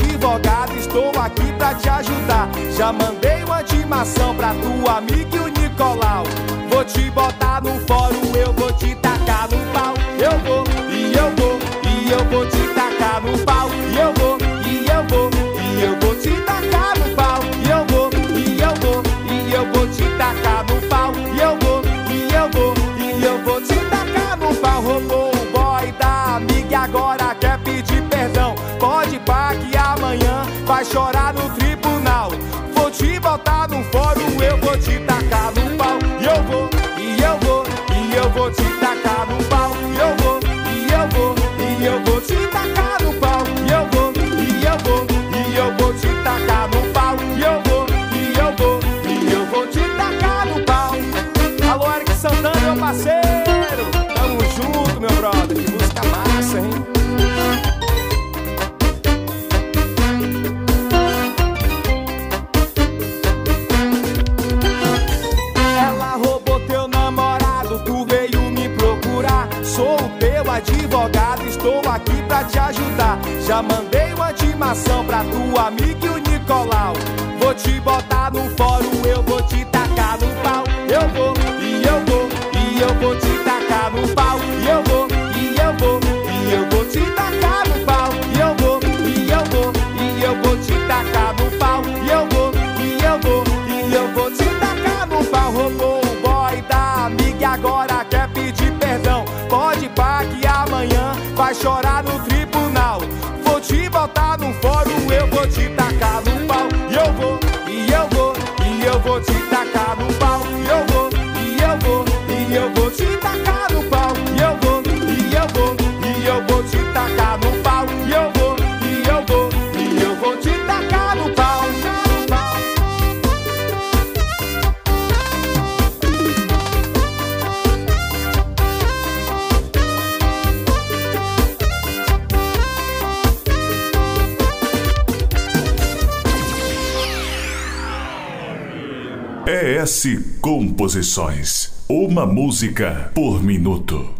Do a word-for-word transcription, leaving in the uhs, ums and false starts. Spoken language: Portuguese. advogado, estou aqui pra te ajudar. Já mandei uma intimação pra tua amiga e o Nicolau. Vou te botar no fórum, eu vou te tacar no pau. Eu vou, e eu vou, e eu vou te tacar no pau. E eu vou, e eu vou, e eu vou te tacar no pau. E eu vou, e eu vou, e eu vou te tacar no pau. E eu vou, e eu vou, e eu vou te tacar no pau. Roubou o boy da amiga e agora quer pedir perdão. Pode pá que amanhã vai chorar no tribunal. Vou te botar no fórum, eu vou te tacar no pau. E eu vou, e eu vou, e eu vou te tacar no pau. E eu vou, e eu vou, e eu vou te tacar no pau. E eu vou, e eu vou, e eu vou te tacar no pau. E eu vou, e eu vou, e eu vou te tacar no pau. Alô, Eric Santana, meu parceiro. Tamo junto, meu brother. Que música massa, hein? Advogado, estou aqui pra te ajudar. Já mandei uma intimação pra tua amiga e o Nicolau. Vou te botar no fórum, eu vou te tacar no pau. Eu vou, e eu vou, e eu vou te tacar no pau. E eu vou, e eu vou, e eu vou te tacar no pau. E eu vou, e eu vou, e eu vou te tacar no pau. E eu vou, e eu vou, e eu vou te tacar no pau. Roubou o boy da amiga e agora quer pedir perdão. Pode pá que amanhã vai chorar no tribunal. Vou te botar no fórum, eu vou te tacar no pau. E eu vou, e eu vou, e eu vou te tacar no pau. E eu vou, e eu vou, e eu vou te tacar no pau. E eu vou, e eu vou, e eu vou te tacar no pau. E eu vou, e eu vou, e eu vou te tacar no pau. E S Composições. Uma música por minuto.